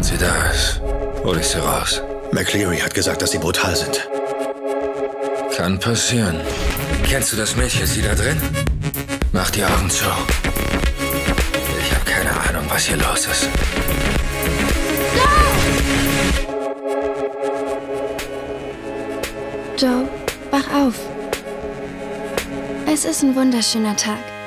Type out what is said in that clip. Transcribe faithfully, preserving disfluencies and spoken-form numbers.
Wenn sie da ist, hole ich sie raus. McCleary hat gesagt, dass sie brutal sind. Kann passieren. Kennst du das Mädchen? Ist sie da drin? Mach die Augen zu. Ich habe keine Ahnung, was hier los ist. Joe, wach auf. Es ist ein wunderschöner Tag.